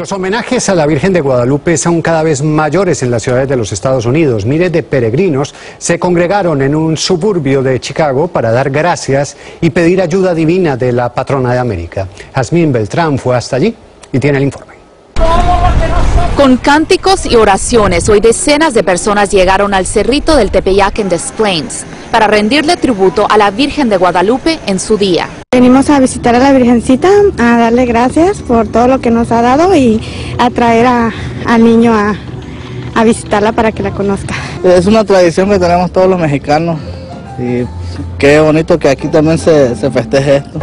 Los homenajes a la Virgen de Guadalupe son cada vez mayores en las ciudades de los Estados Unidos. Miles de peregrinos se congregaron en un suburbio de Chicago para dar gracias y pedir ayuda divina de la patrona de América. Jasmine Beltrán fue hasta allí y tiene el informe. Con cánticos y oraciones, hoy decenas de personas llegaron al cerrito del Tepeyac en Des Plaines para rendirle tributo a la Virgen de Guadalupe en su día. Venimos a visitar a la Virgencita, a darle gracias por todo lo que nos ha dado y a traer al niño a visitarla para que la conozca. Es una tradición que tenemos todos los mexicanos y qué bonito que aquí también se festeje esto.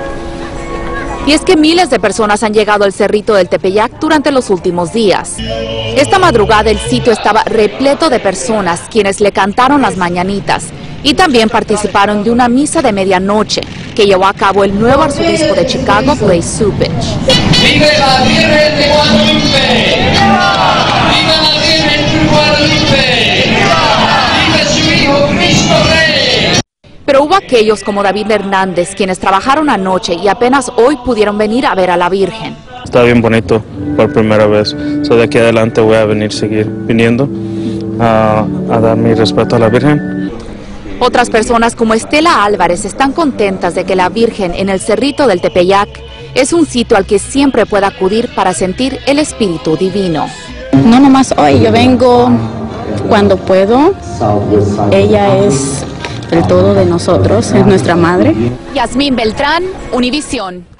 Y es que miles de personas han llegado al cerrito del Tepeyac durante los últimos días. Esta madrugada el sitio estaba repleto de personas quienes le cantaron las mañanitas y también participaron de una misa de medianoche que llevó a cabo el nuevo arzobispo de Chicago, Ray Supich. ¡Viva la Virgen de Guadalupe! ¡Viva la Virgen de Guadalupe! ¡Viva su Hijo Cristo Rey! Pero hubo aquellos como David Hernández, quienes trabajaron anoche y apenas hoy pudieron venir a ver a la Virgen. Está bien bonito por primera vez. De aquí adelante voy a seguir viniendo a dar mi respeto a la Virgen. Otras personas como Estela Álvarez están contentas de que la Virgen en el cerrito del Tepeyac es un sitio al que siempre puede acudir para sentir el espíritu divino. No nomás hoy, yo vengo cuando puedo. Ella es el todo de nosotros, es nuestra madre. Jasmine Beltrán, Univision.